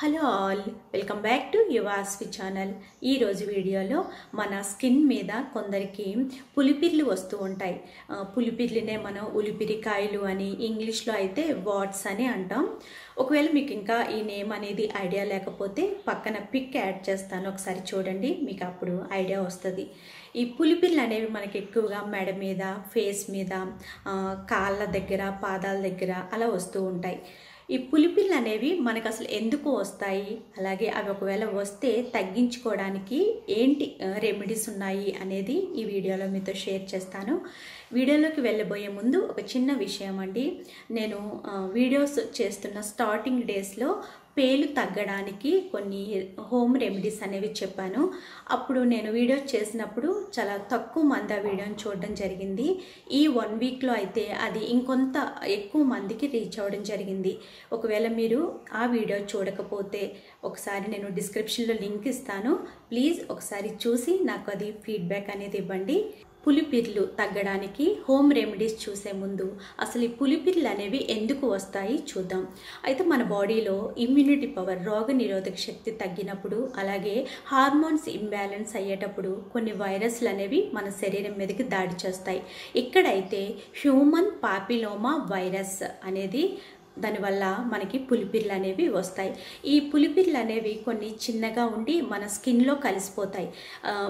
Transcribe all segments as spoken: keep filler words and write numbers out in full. Hello all welcome back to Yuvasvi channel. ఈ రోజు వీడియోలో మన స్కిన్ మీద కొందరికి పులిపిర్లు వస్తూ ఉంటాయి। పులిపిర్లునే మనం ఉలిపిరికాయలు అని ఇంగ్లీష్ లో అయితే వాట్స్ అని అంటాం। ఒకవేళ మీకు ఇంకా ఈ నేమ్ అనేది ఐడియా లేకపోతే పక్కన పిక్ యాడ్ చేస్తాను, ఒకసారి చూడండి, మీకు అప్పుడు ఐడియా వస్తుంది। ఈ పులిపిర్లు అనేవి మనకి ఎక్కువగా మెడ మీద, ఫేస్ మీద, కాళ్ళ దగ్గర, పాదాల దగ్గర అలా వస్తూ ఉంటాయి। ఈ పులిపిర్లు అనేవి మనకు అసలు ఎందుకు వస్తాయి, అలాగే అవి ఒకవేళ వస్తే తగ్గించుకోవడానికి ఏంటి రెమెడీస్ ఉన్నాయి అనేది ఈ వీడియోలో మీతో షేర్ చేస్తాను। వీడియోలోకి వెళ్ళబోయే ముందు ఒక చిన్న విషయం అండి, నేను వీడియోస్ చేస్తున్న స్టార్టింగ్ డేస్లో పేలు తగ్గడానికి కొన్ని హోమ్ రెమెడీస్ అనేవి చెప్పాను। అప్పుడు నేను వీడియో చేసినప్పుడు చాలా తక్కువ మంది ఆ వీడియోని చూడడం జరిగింది। ఈ వన్ వీక్లో అయితే అది ఇంకొంత ఎక్కువ మందికి రీచ్ అవ్వడం జరిగింది। ఒకవేళ మీరు ఆ వీడియో చూడకపోతే ఒకసారి నేను డిస్క్రిప్షన్లో లింక్ ఇస్తాను, ప్లీజ్ ఒకసారి చూసి నాకు అది ఫీడ్బ్యాక్ అనేది ఇవ్వండి। పులిపిర్లు తగ్గడానికి హోమ్ రెమెడీస్ చూసే ముందు అసలు ఈ పులిపిర్లు అనేవి ఎందుకు వస్తాయి చూద్దాం। అయితే మన బాడీలో ఇమ్యూనిటీ పవర్, రోగనిరోధక శక్తి తగ్గినప్పుడు, అలాగే హార్మోన్స్ ఇంబ్యాలెన్స్ అయ్యేటప్పుడు కొన్ని వైరస్లు అనేవి మన శరీరం మీదకి దాడి చేస్తాయి। ఇక్కడైతే హ్యూమన్ పాపిలోమా వైరస్ అనేది, దానివల్ల మనకి పులిపిర్లు అనేవి వస్తాయి। ఈ పులిపిర్లు అనేవి కొన్ని చిన్నగా ఉండి మన స్కిన్లో కలిసిపోతాయి,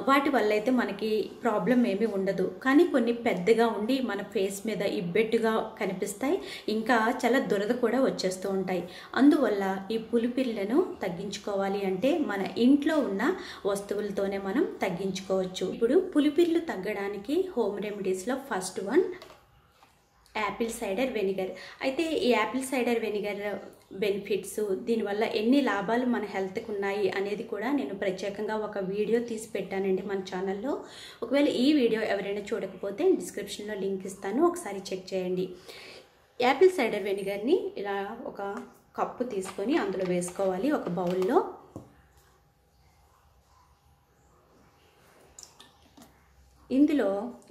వాటి వల్ల అయితే మనకి ప్రాబ్లం ఏమీ ఉండదు। కానీ కొన్ని పెద్దగా ఉండి మన ఫేస్ మీద ఇబ్బెట్టుగా కనిపిస్తాయి, ఇంకా చాలా దురద కూడా వచ్చేస్తూ ఉంటాయి। అందువల్ల ఈ పులిపిర్లను తగ్గించుకోవాలి అంటే మన ఇంట్లో ఉన్న వస్తువులతోనే మనం తగ్గించుకోవచ్చు। ఇప్పుడు పులిపిర్లు తగ్గడానికి హోమ్ రెమెడీస్లో first one apple cider vinegar. అయితే ఈ యాపిల్ సైడర్ వెనిగర్ బెనిఫిట్స్, దీనివల్ల ఎన్ని లాభాలు మన హెల్త్కి ఉన్నాయి అనేది కూడా నేను ప్రత్యేకంగా ఒక వీడియో తీసి పెట్టానండి మన ఛానల్లో। ఒకవేళ ఈ వీడియో ఎవరైనా చూడకపోతే డిస్క్రిప్షన్లో లింక్ ఇస్తాను, ఒకసారి చెక్ చేయండి। యాపిల్ సైడర్ వెనిగర్ని ఇలా ఒక కప్పు తీసుకొని అందులో వేసుకోవాలి, ఒక బౌల్లో ఇందులో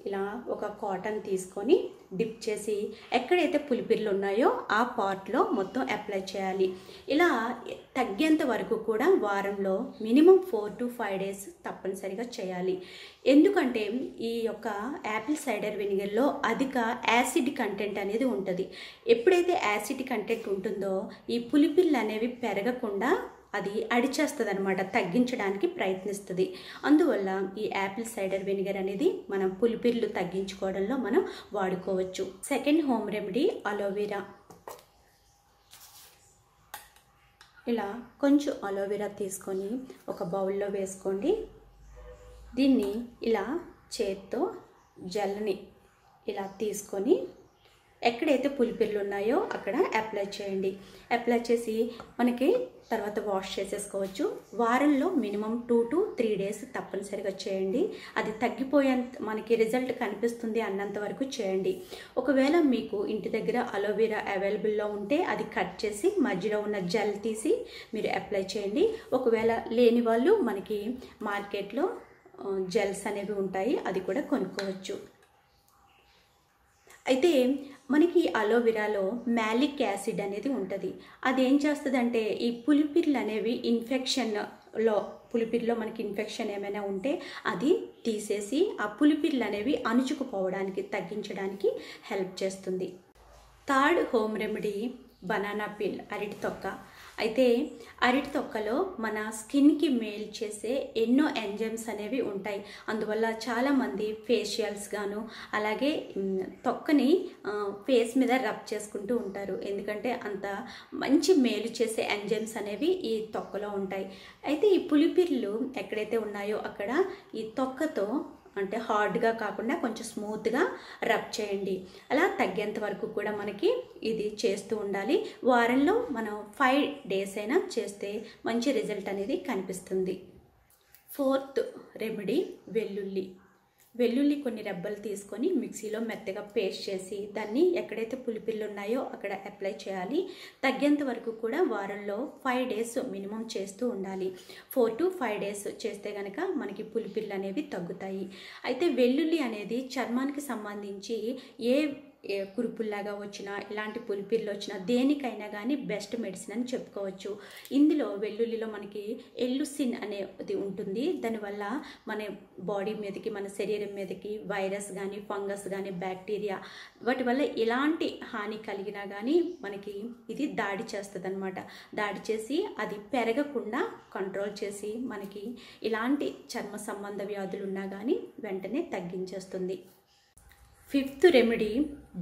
ఇలా ఒక కాటన్ తీసుకొని డిప్ చేసి ఎక్కడైతే పులిపిర్లు ఉన్నాయో ఆ పార్ట్లో మొత్తం అప్లై చేయాలి। ఇలా తగ్గేంత వరకు కూడా వారంలో minimum four to five days తప్పనిసరిగా చేయాలి। ఎందుకంటే ఈ యొక్క యాపిల్ సైడర్ వెనిగర్లో అధిక యాసిడ్ కంటెంట్ అనేది ఉంటుంది। ఎప్పుడైతే యాసిడ్ కంటెంట్ ఉంటుందో ఈ పులిపిర్లు అనేవి పెరగకుండా అది అడిచేస్తుంది అనమాట, తగ్గించడానికి ప్రయత్నిస్తుంది। అందువల్ల ఈ యాపిల్ సైడర్ వెనిగర్ అనేది మనం పులిపిర్లు తగ్గించుకోవడంలో మనం వాడుకోవచ్చు। Second home remedy aloe vera. ఇలా కొంచెం అలోవెరా తీసుకొని ఒక బౌల్లో వేసుకోండి, దీన్ని ఇలా చేత్తో జల్ని ఇలా తీసుకొని ఎక్కడైతే పులిపిర్లు ఉన్నాయో అక్కడ అప్లై చేయండి। అప్లై చేసి మనకి తర్వాత వాష్ చేసేసుకోవచ్చు। వారంలో minimum two to three days తప్పనిసరిగా చేయండి, అది తగ్గిపోయేంత మనకి రిజల్ట్ కనిపిస్తుంది అన్నంత వరకు చేయండి। ఒకవేళ మీకు ఇంటి దగ్గర అలోవెరా అవైలబుల్లో ఉంటే అది కట్ చేసి మధ్యలో ఉన్న జెల్ తీసి మీరు అప్లై చేయండి। ఒకవేళ లేని వాళ్ళు మనకి మార్కెట్లో జెల్స్ అనేవి ఉంటాయి, అది కూడా కొనుక్కోవచ్చు। అయితే మనకి అలోవెరాలో మ్యాలిక్ యాసిడ్ అనేది ఉంటుంది, అది ఏం చేస్తుందంటే ఈ పులిపిర్లు అనేవి ఇన్ఫెక్షన్లో, పులిపిర్లో మనకి ఇన్ఫెక్షన్ ఏమైనా ఉంటే అది తీసేసి ఆ పులిపిర్లు అనేవి అణుచుకుపోవడానికి తగ్గించడానికి హెల్ప్ చేస్తుంది। Third home remedy banana peel, అరటి తొక్క। అయితే అరటి తొక్కలో మన స్కిన్కి మేల్ చేసే ఎన్నో ఎంజైమ్స్ అనేవి ఉంటాయి, అందువల్ల చాలామంది ఫేషియల్స్ గాను అలాగే తొక్కని ఫేస్ మీద రబ్ చేసుకుంటూ ఉంటారు, ఎందుకంటే అంత మంచి మేలు చేసే ఎంజైమ్స్ అనేవి ఈ తొక్కలో ఉంటాయి। అయితే ఈ పులిపిర్లు ఎక్కడైతే ఉన్నాయో అక్కడ ఈ తొక్కతో అంటే హార్డ్గా కాకుండా కొంచెం స్మూత్గా రబ్ చేయండి, అలా తగ్గేంత వరకు కూడా మనకి ఇది చేస్తూ ఉండాలి। వారంలో మనం ఫైవ్ డేస్ అయినా చేస్తే మంచి రిజల్ట్ అనేది కనిపిస్తుంది। ఫోర్త్ రెమెడీ వెల్లుల్లి। వెల్లుల్లి కొన్ని రెబ్బలు తీసుకొని మిక్సీలో మెత్తగా పేస్ట్ చేసి దాన్ని ఎక్కడైతే పులిపిర్లు ఉన్నాయో అక్కడ అప్లై చేయాలి, తగ్గేంత వరకు కూడా వారంలో ఫైవ్ డేస్ మినిమం చేస్తూ ఉండాలి। ఫోర్ టు ఫైవ్ డేస్ చేస్తే కనుక మనకి పులిపిర్లు అనేవి తగ్గుతాయి। అయితే వెల్లుల్లి అనేది చర్మానికి సంబంధించి ఏ కురుపుల్లాగా వచ్చినా ఇలాంటి పులిపిర్లు వచ్చినా దేనికైనా కానీ బెస్ట్ మెడిసిన్ అని చెప్పుకోవచ్చు. ఇందులో వెల్లుల్లిలో మనకి ఎల్లుసిన్ అనేది ఉంటుంది. దానివల్ల మన బాడీ మీదకి మన శరీరం మీదకి వైరస్ కానీ ఫంగస్ కానీ బ్యాక్టీరియా వాటి వల్ల ఎలాంటి హాని కలిగినా కానీ మనకి ఇది దాడి చేస్తుంది అనమాట. దాడి చేసి అది పెరగకుండా కంట్రోల్ చేసి మనకి ఇలాంటి చర్మ సంబంధ వ్యాధులు ఉన్నా కానీ వెంటనే తగ్గించేస్తుంది. Fifth remedy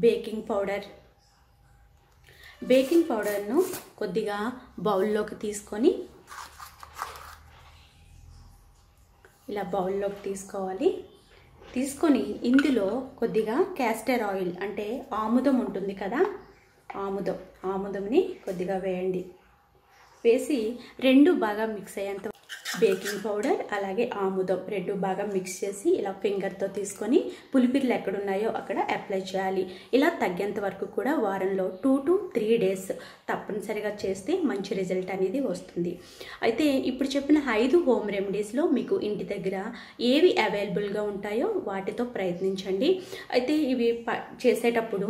baking powder. Baking పౌడర్ను కొద్దిగా బౌల్లోకి తీసుకొని ఇలా బౌల్లోకి తీసుకోవాలి. తీసుకొని ఇందులో కొద్దిగా క్యాస్టర్ ఆయిల్ అంటే ఆముదం ఉంటుంది కదా, ఆముదం ఆముదంని కొద్దిగా వేయండి. వేసి రెండు బాగా మిక్స్ అయ్యేంత బేకింగ్ పౌడర్ అలాగే ఆముదం రెండు బాగా మిక్స్ చేసి ఇలా ఫింగర్తో తీసుకొని పులిపిర్లు ఎక్కడున్నాయో అక్కడ అప్లై చేయాలి. ఇలా తగ్గేంత వరకు కూడా వారంలో టూ టు త్రీ డేస్ తప్పనిసరిగా చేస్తే మంచి రిజల్ట్ అనేది వస్తుంది. అయితే ఇప్పుడు చెప్పిన ఐదు హోమ్ రెమెడీస్లో మీకు ఇంటి దగ్గర ఏవి అవైలబుల్గా ఉంటాయో వాటితో ప్రయత్నించండి. అయితే ఇవి చేసేటప్పుడు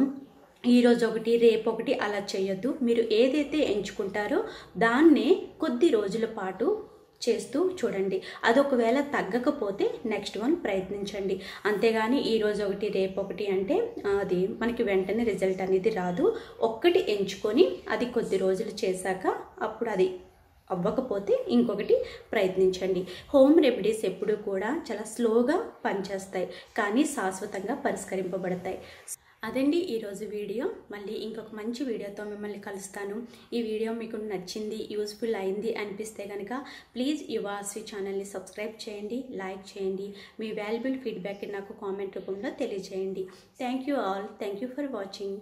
ఈరోజు ఒకటి రేపు ఒకటి అలా చేయొద్దు. మీరు ఏదైతే ఎంచుకుంటారో దాన్నే కొద్ది రోజుల పాటు చేస్తూ చూడండి. అదొకవేళ తగ్గకపోతే నెక్స్ట్ వన్ ప్రయత్నించండి. అంతేగాని ఈరోజు ఒకటి రేపు ఒకటి అంటే అది మనకి వెంటనే రిజల్ట్ అనేది రాదు. ఒక్కటి ఎంచుకొని అది కొద్ది రోజులు చేశాక అప్పుడు అది అవ్వకపోతే ఇంకొకటి ప్రయత్నించండి. హోమ్ రెమెడీస్ ఎప్పుడూ కూడా చాలా స్లోగా పనిచేస్తాయి కానీ శాశ్వతంగా పరిష్కరింపబడతాయి. అదండి ఈరోజు వీడియో. మళ్ళీ ఇంకొక మంచి వీడియోతో మిమ్మల్ని కలుస్తాను. ఈ వీడియో మీకు నచ్చింది, యూస్ఫుల్ అయింది అనిపిస్తే కనుక ప్లీజ్ యువాశ్రీ ఛానల్ని సబ్స్క్రైబ్ చేయండి, లైక్ చేయండి. మీ వాల్యుబుల్ ఫీడ్బ్యాక్ నాకు కామెంట్ రూపంలో తెలియజేయండి. Thank you all, thank you for watching.